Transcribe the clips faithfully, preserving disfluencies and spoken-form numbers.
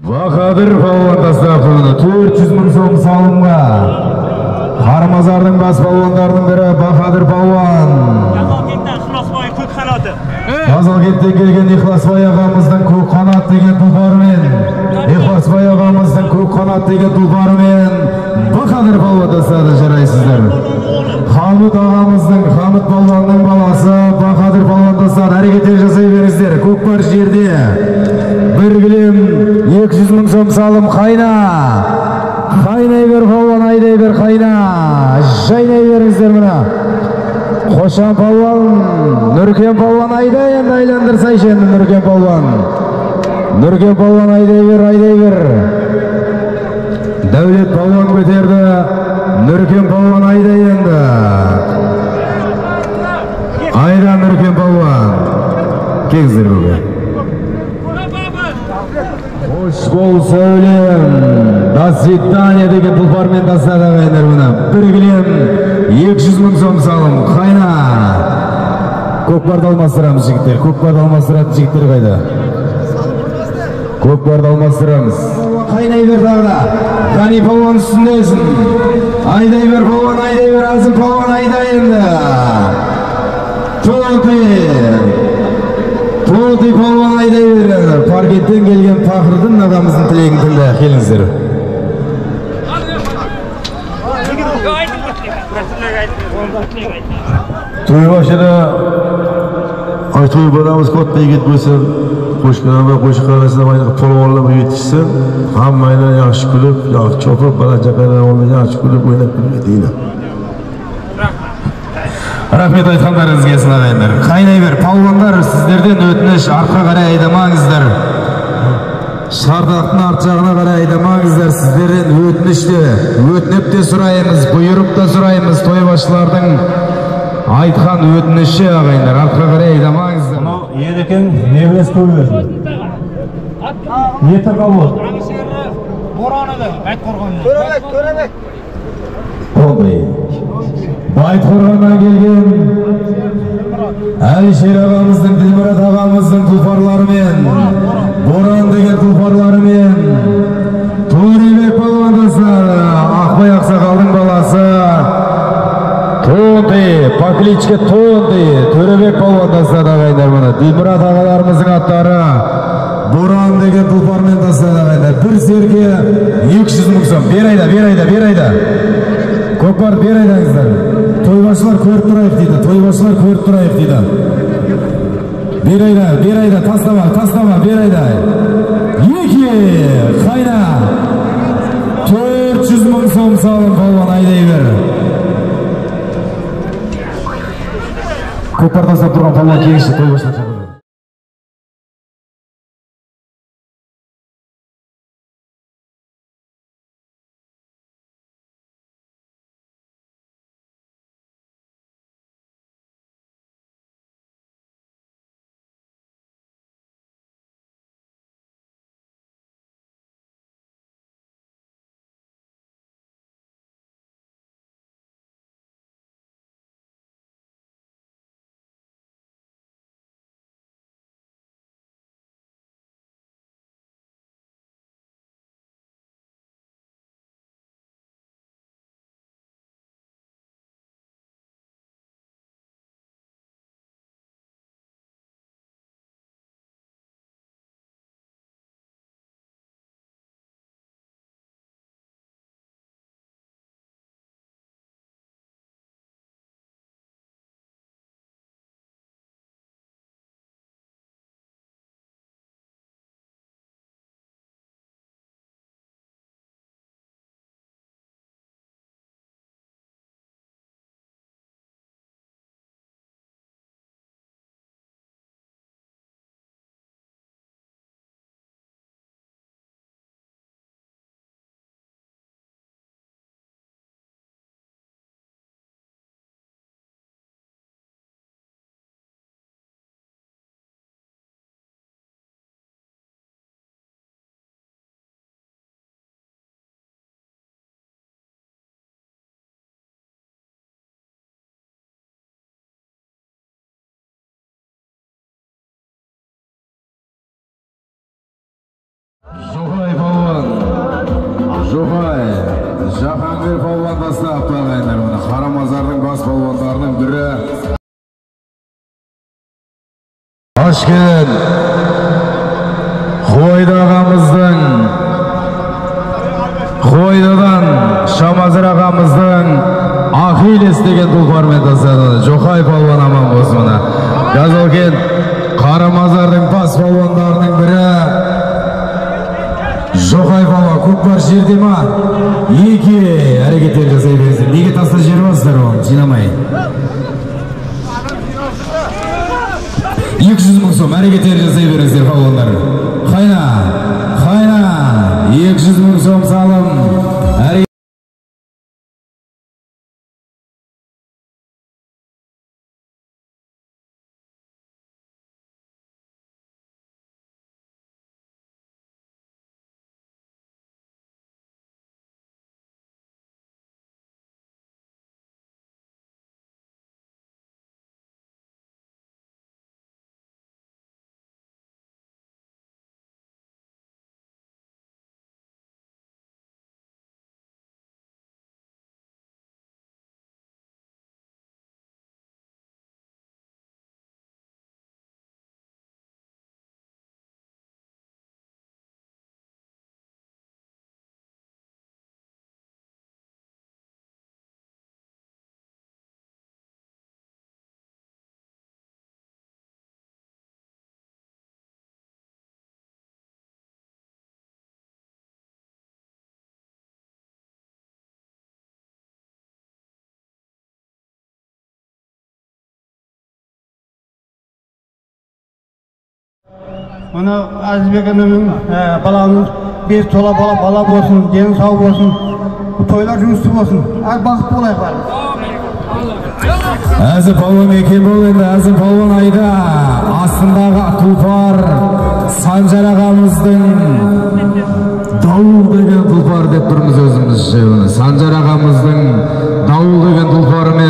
Бахадыр палуандасына төрт жүз миң сом салымға Қармазардың бас палуандарының бірі Бахадыр палуан. Тазалкенттен келген Ихласбай ағамыздың көк қанат деген тұлпарымен, Ихласбай ағамыздың көк қанат деген тұлпарымен Бахадыр палуандасына жарайсыздар. Хамыт ағамыздың, Хамыт палуанның баласы Бахадыр палуандасына әрекеттер жасай беріңіздер. Көкпар жерде. Birgülüm екі жүз миң som salım kayna. Kaynay ver pavlan, ayday ver kayna. Jaynay verizler buna. Koşan pavlan, Nurken pavlan ayday, aylandırsa işendi Nurken pavlan. Nurken pavlan ayday ver, ayday ver. Devlet pavlan beterdi, Nurken pavlan ayday yendi. Ayran Nurken pavlan. Kekzir bugün. Hoş bol söyleyim. Dasitanya'daki pulparmen tasına da verir buna. Bir bileyim. екі жүз миң som salım. Kayna. Көкпарды алмастырамыз жігіттер. Көкпарды алмастыратын жігіттер қайда? Көкпарды алмастырамыз. Қайнай бер тағыда. Қани палуан үстіндесің. Айдай бер палуан, айдай бер азын палуан, айдай енді. Толпи. Торды палуан айдай беріңдер. Паркеттен келген тақырдың адамыздың тілегін тыңда. Келіңіздер. Тойбашыда айтылып бадамыз көтпей кетпесін. Қошқарама, қошқарасына майнық палуанлап етішсін. Хаммайна яқшы күліп, яқшы оқып, бала жақайна олмен яқшы күліп, ойнап күліп етейді. Rahmet aytqanlarınız gelsin ağaylar. Qaynay ber palvanlar sizlerden ötünüş arqa qaray aydamağınızlar. Şardaqtın art jağına qaray aydamağınızlar. Sizlerden ötünüşte, ötünüp de surayımız, buyurup da surayımız. Toy başlardan aytqan ötünüşü ağaylar. Arqa qaray aydamağınızlar. Yedekin nevres koyverdi. Yeter qabul. Boranıdı. Köremek, köremek. Olmayı. Baytqo'rg'ondan kelgan Alisher og'amizning, Dilmurod og'amizning tulporlari men, Bo'ron degan tulporlari men, To'g'ribek palvonlari, Aqboy aqsoqolning balasi, To'ndi, Paklichka To'ndi, To'g'ribek palvonlari ag'aylar mana, Dilmurod og'alarimizning atlari, Bo'ron degan tulpormen tasdiqlaylar. Bir serga екі жүз миң so'm berayda, berayda, berayda. Көкпар бер айдаңыздар. Тойбашылар көріп тұрайық дейді. Тойбашылар көріп тұрайық дейді. Бер айда, бер айда, тастама, тастама, бер айда. Екі, қайда. төрт жүз миң сом салым болған айдай бер. Көкпар тастап тұрған болған кеңші тойбашылар. Жохай, Жахангир Павландасда аптағайындар оны. Қарамазардың бас палуандарының бірі. Қош келдіңіз. Қойдағамыздың, Қойдадан Шамазыр ағамыздың Ахилес деген тұлпармен тастады. Жохай палуан аман болсын оны. Жазылкен Қарамазардың бас палуандарының бірі. Жохай бала, көкпар жерде ма? Екі әрекеттер жасай беріңіздер. Неге таста жер басыздар оған? Жинамай. екі жүз мың сом әрекеттер жасай беріңіздер палуандар. Қайна, қайна. екі жүз мың сом салым. Ona Azizbek Hanım'ın e, balanın bir tola bala bala olsun, gelin sağ olsun, bu toylar cümüstü olsun. Her bakıp olay var. Azı Palvan ekim oldu, Azı Palvan ayda aslında Tulpar, Sancar ağamızdın Davul degen Tulpar deyip durumuz özümüz şey. Sancar ağamızdın Davul degen Tulpar'ın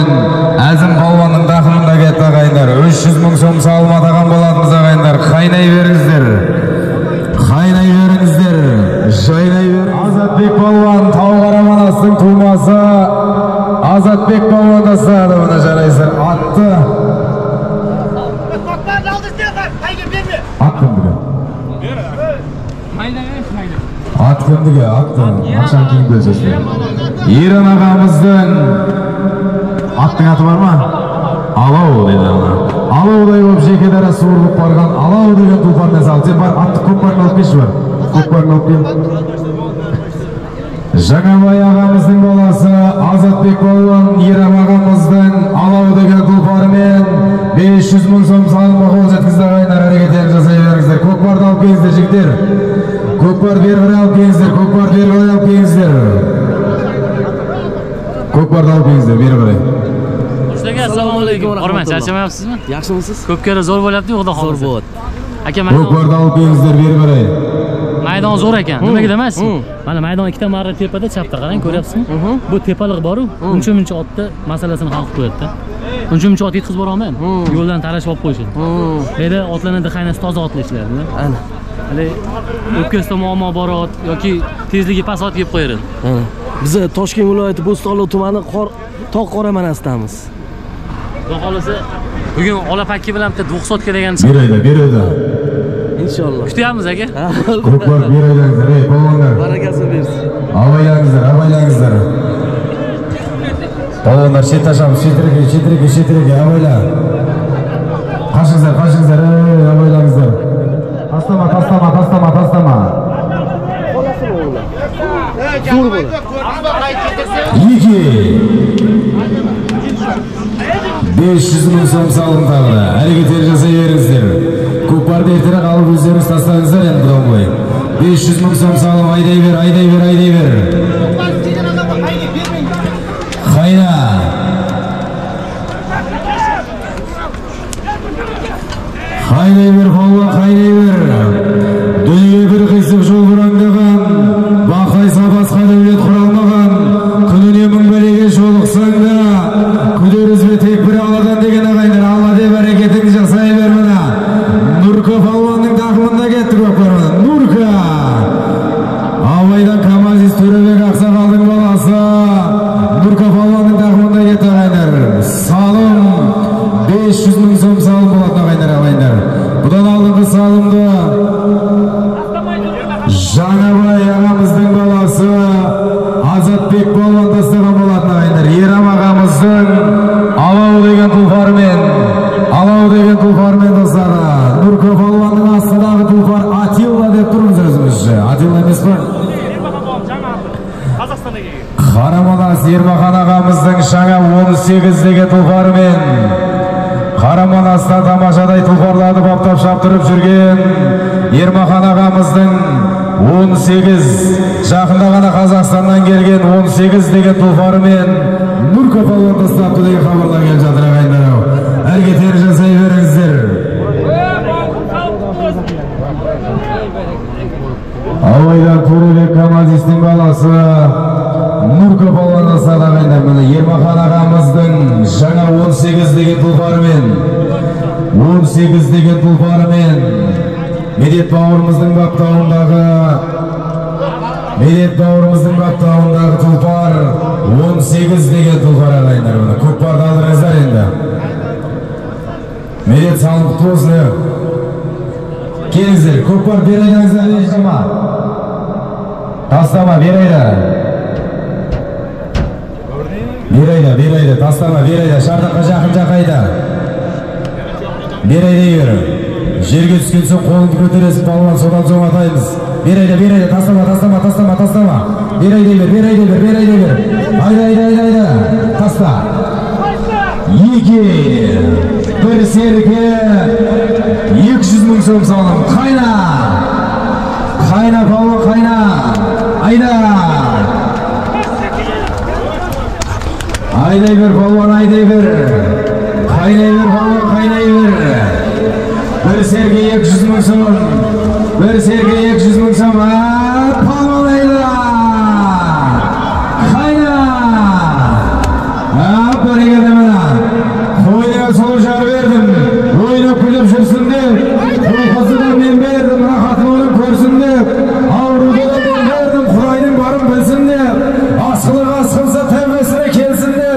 Azim Palvan'ın dağımında getdi ağayınlar. Üç yüz ming som salma dağın boladınız ağayınlar. Kaynay verinizdir, kaynay verinizdir, jaynay verinizdir. Azatbek Palvan, Тоғқораманастың tuğması Azatbek Palvan'da sağda buna jaraysın. Attı At kümdüge At kümdüge, at kümdüge Akşam kümdüge sözler İran ağamızdın Аттың аты бар ма? Алау деді ана. Алаудай болып жеке дара суырылып барған алау деген тұлпармен салып. Сен бар атты көкпарын алып кеші бар. Көкпарын алып кел. Жаңабай ағамыздың баласы Азатбек Балуан Ерам ағамыздың алау деген тұлпарымен бес жүз мың сом салымға қол жеткізді ағайындар. Әрекеттерін жасай беріңіздер. Көкпарды алып келіңіздер жігіттер. Көкпар бергіре алып келіңіздер. Көкпар бергіре алып келіңіздер. Көкпарды алып келіңіздер бергіре. Assalamualaikum. Orman, çarşamba yapsız mı? Yakışmışsınız. Köpkere zor bol yaptı, o da zor bol. Hakem aydan. Köpkerde alıp bizler biri biri. Aydan zor hakem. Nima gidemez? Mana aydan iki tane mağara tepada çapta qarang, ko'ryapsizmi? Bu tepalık boru, uncha-muncha otni masalasini hal qilib qo'yadi. Uncha-muncha ot yetkazib bora olmaydi. Yo'ldan tarashib olib qo'yishadi. Beda otlarni qaynasi toza otlashlarmi? Ana. Hali o'pkasida muammo bor ot yoki tezligi past ot yeb qo'yadi. Biz Toshkent viloyati Bo'stonliq tumani To'qqoramanasdamiz. Bakalası bugün ola pakki bilan bitta to'qqiz yuz kelgan chiqdi. Bir oyda, bir oyda. İnşallah. Kutyapmiz aka. Ko'klar bir oydan, ey polvonlar. Barakasini bersin. Avaylangizlar, avaylangizlar. Polvonlar shetashamiz, shetirga, shetirga, shetirga avaylar. Qashingizlar, qashingizlar, ey avaylangizlar. Pastama, pastama, pastama, pastama. Qolasini o'g'lim. Zo'r bo'ladi. ikki beş yüz ming som salım tağda. Hareketler jasay beringizler. Ko'kparni ertaroq alib o'zlaringiz tashlasangizlar endi budan bo'yi. beş yüz ming som salım ayday ber, ayday ber, ayday ber. Hayda. Hayday ber, qo'lva, hayday ber. Dunyo bir qisib yo'l burangdagan, baqaysa boshqa davlat qura olmagan, kunini ming biriga sho'liqsangda Kuduruz ve tekbiri Allah'dan degen ağaylar. Allah de bereketini jasay ver bana. Nurka Palvan'ın dağılında getir baklarına. Nurka. Avaydan Kamaziz Töre'ye Жанабай ағамыздың баласы Азатбек болған дастаған болатын айындар. Ерам ағамыздың алау деген тұлпармен, алау деген тұлпармен достары. Нұркөп алуаның астындағы тұлпар Атилла деп тұрмыз өзімізше. Атилла емес бар. Қараманас Ермахан ағамыздың жаңа он сегіздегі тұлпармен. Қараманасты тамашадай тұлпарлады баптап шаптырып жүрген Ермахан ағамыздың он sekiz жақында ғана Қазақстаннан келген он sekiz деген тұлпарымен Нұркөп алуандасына құдайы қабарлан келіп жатыр ағайындарау. Әрекеттер жасай беріңіздер. Ауайда Төребек Камазистің баласы Нұркөп алуандасына ағайындар. Міне Ермахан ағамыздың жаңа он sekiz деген тұлпарымен он sekiz деген тұлпарымен Медет бауырымыздың баптауындағы Медет бауырымыздың баптауындағы тұлпар он сегіз деген тұлпар ағайындар. Көкпарды алдырыңыздар енді. Медет салып құтылысыны келіңіздер. Көкпар бер айдаңыздар ешкіма. Тастама, бер айда. Бер айда, бер айда, тастама, бер айда. Шардаққа жақын жақайда. Бер айда еріп. Жерге түскенсен қолыңды көтересіп балуан содан соң атаймыз. Бер айда, бер айда, тастама, тастама, тастама, тастама. Бер айда бер, бер айда бер, бер айда бер. Айда, айда, айда, айда. Таста. Екі. Бір серке. екі жүз мың сом салым. Қайна. Қайна, балуан, қайна. Айда. Айдай бер, балуан, айдай бер. Қайнай бер, балуан, қайнай бер. Bir sergi екі жүз мың son, bir sergi екі жүз мың son, palmalayla, kayna, apar egedim ana, oyuna solucar verdim, oyuna kulüp şırsın de, ruhasını ben verdim, rahatını onu görsün de, avruda ben verdim, Kur'an'ın barın bilsin de, askılık askılsa tevbesine kelsin de,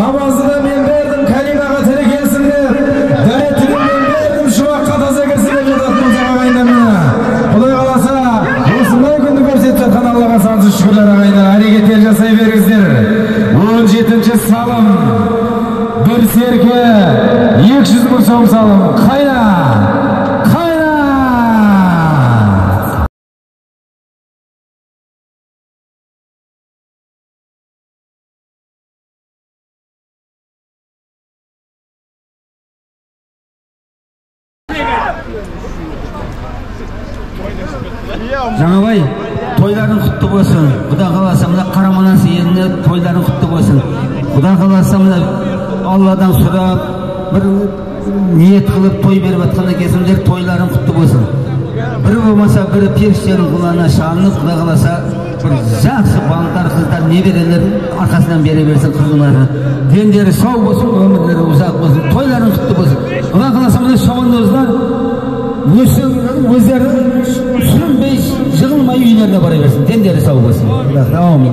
namazı da ben verdim, kalin ağatını kelsin de, denetini ben Şükürler ağaylar, hareketler jasay bergizler. on yedinci salım, bir serke, екі жүз мың so'm salım. Qayna, qayna! Janabay, toyların kutlu olsun. Kuda kalasa mıda Karamanası yerine toyların kutlu olsun. Kuda kalasa mıda Allah'dan sonra bir niyet kılıp toy verip atkanda kesimler toyların kutlu olsun. Biri olmasa biri perişlerin kulağına şanlı kuda kalasa bir jaksı balıklar kızlar ne verirler arkasından beri versin kızlarını. Denderi sağ olsun, ömürleri uzak olsun, toyların kutlu olsun. Kuda kalasa mıda şavandozlar Өзері сүрінбей, жығылмай үйінеріне бара берсін. Дендері сау болсын. Амин.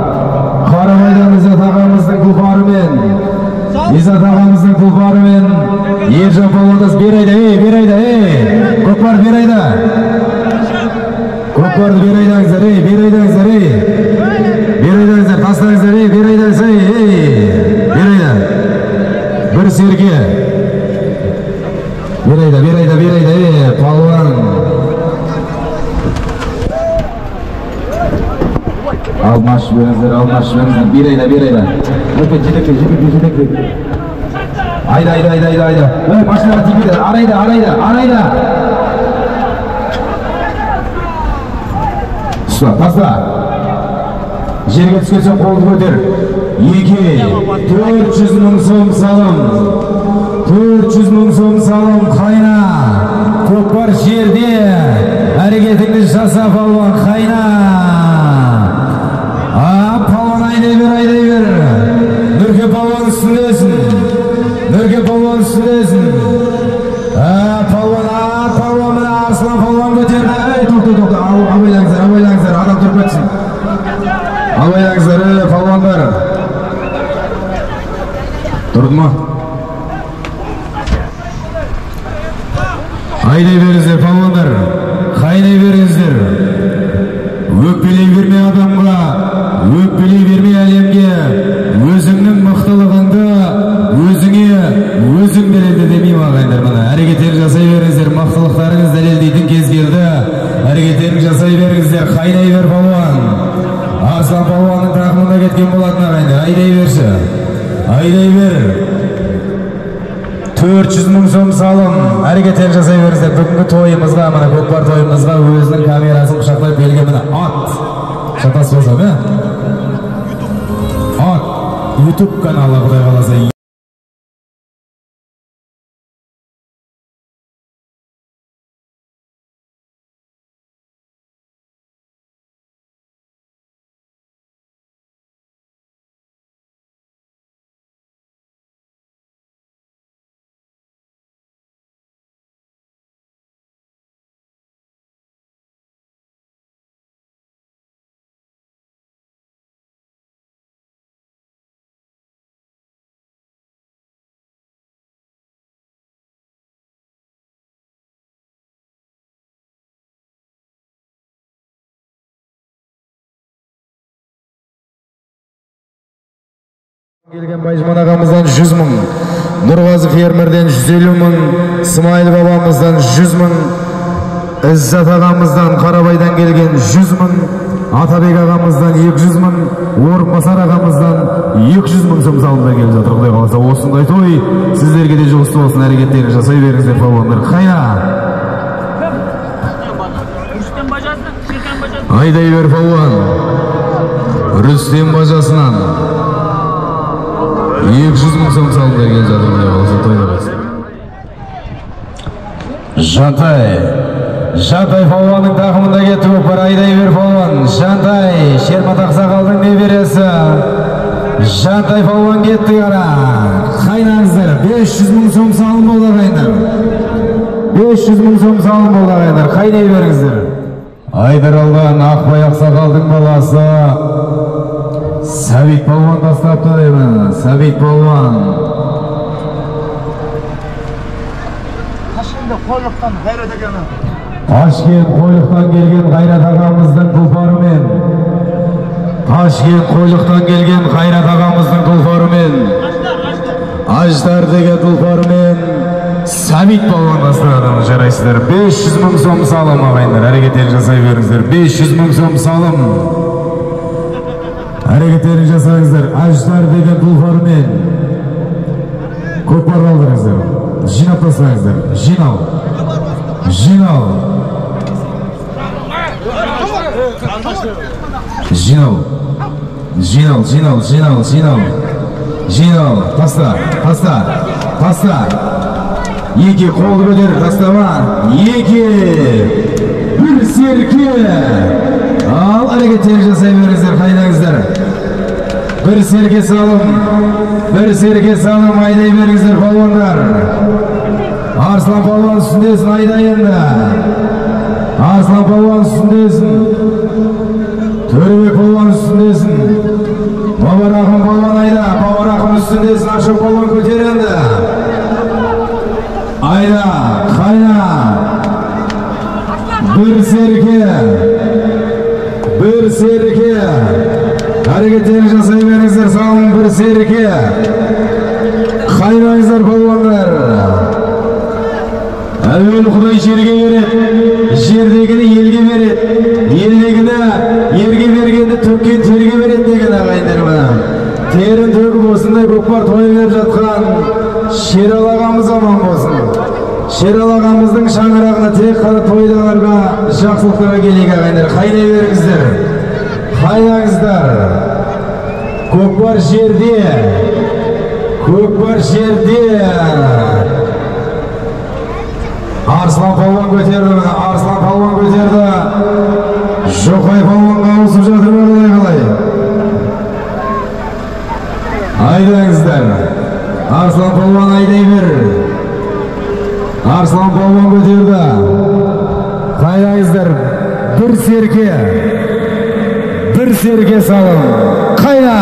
Қарамайдан Изат ағамыздың тұлпарымен Изат ағамыздың тұлпарымен Ержан балуандас бер айда, ей, бер айда, ей Көкпар бер айда Көкпарды бер айдаңыздар, ей, бер айдаңыздар, ей Бер айдаңыздар, тастаңыздар, ей, бер айдаңыздар, ей Бер айда Бір серке Бер айда, бер айда, бер айда, ей, балуан Almaş benzer, almaş benzer. Bir ayda, bir ayda. Öpe, cilekle, cilekle, cilekle. Ayda, ayda, ayda, ayda, ayda. Öyle başlar tipiler. Arayda, arayda, arayda. Şuna, tasla. Jerge tüskese koldu öder. İki, dört yüz мың so'm salım. dört yüz мың so'm salım. Kayna. Көкпар жерде hareketini жасап алған қайна. А, палуан айдай бер, айдай бер. Нұрке палуан үстіндесін. Нұрке палуан үстіндесін. А, палуан, а, палуан мына Арслан палуан көтерді. Ай, тоқты, тоқты. Абайлаңыздар, абайлаңыздар, адам тұрып кетсін. Абайлаңыздар, палуандар. Тұрды ма? Haydi verizler pavanlar, haydi verizler. Öpbeli verme adamga, öpbeli verme alemge, özünün mıhtılığında, özüne, özün delildi demeyim ağaylar bana. Hareketler jasay verizler, mıhtılıklarınız delildeydim kez geldi. Hareketler jasay verizler, haydi ver pavan. Arslan pavanın tahmında ketken buladın ağaylar, haydi verse, haydi ver. төрт жүз мың сом салым. Әрекеттер жасай беріңіздер. Бүгінгі тойымызға, мына көкпар тойымызға өзінің камерасын құшақтап белге мына ат. Шатас болса, ма? Ат. YouTube каналы Құдай қаласа. Gelgen Baycıman ağamızdan жүз мың, Nurgazı Fermer'den жүз елу мың, Smail babamızdan жүз мың, İzzat ağamızdan Karabay'dan gelgen жүз мың, Atabek ağamızdan екі жүз мың, Ormasar ağamızdan екі жүз мың sımız alımdan gelin zaten. Kuday kalasa olsun da toy, sizlerge de jolstu olsun, hareketlerini jasay verinizler pavanlar. Kayna! Ayday ver pavan, Rüstem bacasından. екі жүз мың сом салымда келе жатыр мына осы тойда. Жантай, Жантай палуанның тақымында кетіп көкпар айдай бер палуан. Жантай, шерма тақсақалдың небересі. Жантай палуан кетті қара. Қайнаңыздар, бес жүз мың сом салым болды қайнар. бес жүз мың сом салым болды қайнар. Қайдай беріңіздер. Айдырылған ақбай ақсақалдың баласы. Сәбит палуан бастапты деймін, Сәбит палуан. Қашкент қойлықтан Қайрат ағамыз. Қашкент қойлықтан келген Қайрат ағамыздың тұлпарымен. Қашкент қойлықтан келген Қайрат ағамыздың тұлпарымен. Аждар деген тұлпарымен. Сәбит палуан бастапты. Жарайсыздар, бес жүз мың сом салым ағайындар. Әрекеттер жасай беріңіздер. бес жүз мың сом салым. Hareketleri жасаңыздар, аждар деген тұлпарымен көкпар алдырыңыздар, жинап тастаңыздар, жинал, жинал, жинал, жинал, жинал, жинал, жинал, жинал, таста, таста, таста, екі қолды көтер, тастама, екі, бір серке. Al hareketleri jasay beringizler, qaynangizlar. Bir serke salım, bir serke salım ayday beringizler palvonlar. Arslan palvon üstündesin ayday endi. Arslan palvon üstündesin. Törebek palvon üstündesin. Babaraqın palvon ayda, Babaraqın üstündesin, aşağı palvon ko'tarindi. Ayda, qayna. Bir serke. Bir serke, hareketleri jasay beringizler, salın bir serke, qaynangizlar palvonlar. Әуелі Құдай жерге береді, жердегіні елге береді, елдегіні ерге бергенді төккен терге береді деген ағайындар мына. Терін төгіп осындай көкпар тойын беріп жатқан Шерал ағамыз аман болсын. Шерал ағамыздың шаңырағына тірек қана тойдағарға жақсылықтарға келейік ағайындар. Қайнай беріңіздер. Қайнаңыздар. Көкпар жерде. Көкпар жерде. Arslan Palvan götürdü, Arslan Palvan götürdü. Jokay Palvan'a uzun çatırmadı yakalay. Aydınızlar. Arslan Palvan aydaymır. Arslan Palvan götürdü. Aydınızlar. Bir serke. Bir serke salın. Kayna.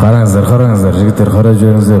Karangızlar, karangızlar, jigitler, kara joyingizlar.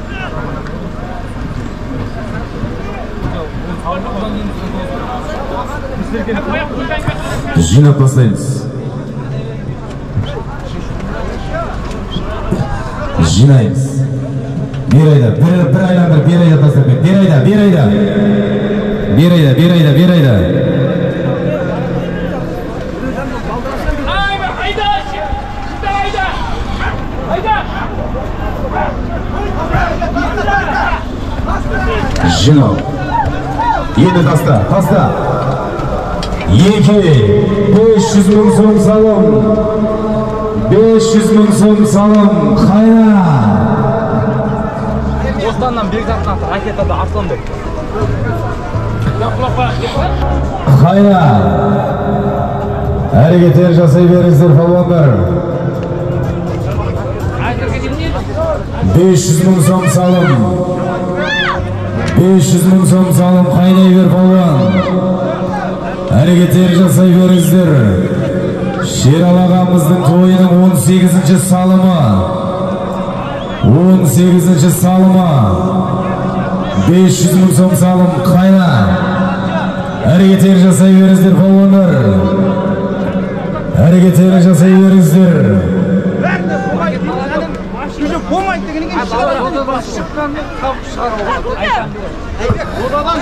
Жинап тастайыңыз. Жинаймыз. Bir ayda, bir, bir aylandır, bir ayda tasarlık. Bir ayda, bir ayda. Bir ayda, bir ayda, bir ayda. Jino. Yeni tasta, tasta. Yeki. beş yüz bin son salon. beş yüz bin son salon. Hayra. Hayra, hareketler jasay berezler palvanlar. beş yüz bin som salım, beş yüz bin som salım kaynayver palvan. Hareketler jasay berezler. Şeralağamızdın toyunun on sekizinci salımı. on sekizinci salma beş yüz bin som salım kayna. Hareketler jasay berizdir palvanlar. Hareketler jasay berizdir.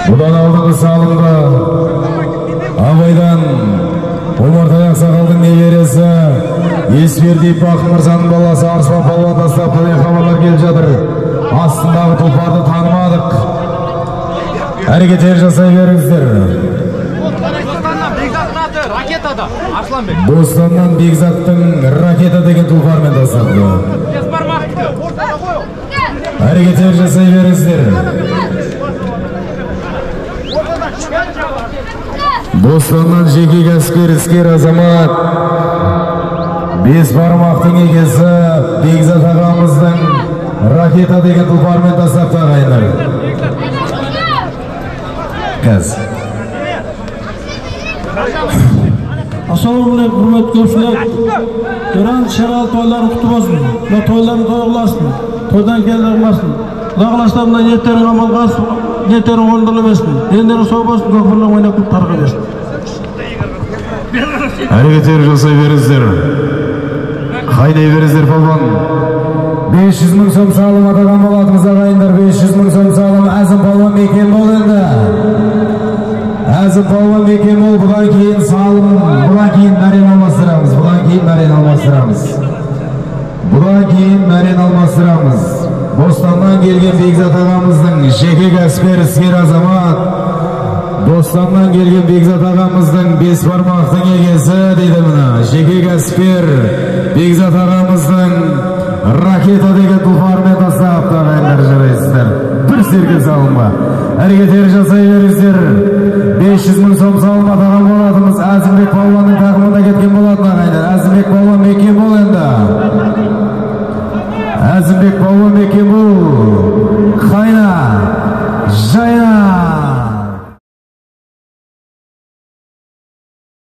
Budan aldığı salımda Abaydan Omortayak Sakal'dın neveresi Esverdi Pak Mırzan'ın balası Arslan Palvan tastap taday haberler gelip жатыр. Астындағы тұлпарды танымадық. Әрекеттер жасай беріңіздер. Бостаннан Бекзаттың ракета деген тұлпармен тастапты. Әрекеттер жасай беріңіздер. Бостаннан жеке кәсіпкер іскер азамат Без barmaqtın egesi Bekzat ağamızdın raketa degen tuparmen tasap tağaylar. Kız. Assalamualaikum hurmatli do'stlar. Duran sharal to'ylar qutib bo'lsin. Bu to'ylarni to'g'irlasin. To'ydan kelganlar bo'lsin. Lag'lashlardan yetarli amal qilsin, yetarli o'ndirilmasin. Endi so'bas do'xirlar o'ynab tarqalasin. Hareketler jasay berizdir. Haydayverizdir palvan. beş yüz bin som salım atadan boladınız ağayınlar. beş yüz bin som salım. Azim palvan mekan bol endi. Azim palvan mekan bol. Budan keyin salım. Budan keyin meren almastıramiz. Budan keyin meren almastıramiz. Budan keyin meren almastıramiz. Bostandan kelgen Bekzat ağamızdın jeke kasper isker azamat. Bostandan kelgen Bekzat ağamızdın bes barmaqtın egesi deydi buna. Jeke kasper Bekzat ağamızdın raketadaki tufarmen tasap tağaylar jaraysızlar. Bir serke salınma. Hareketler jasay berizdir. beş yüz bin som salınma tağan boladımız. Azimlik Palvan'ın tağımında ketken boladın ağaylar. Azimlik Palvan mekan bol endi. Azimlik Palvan mekan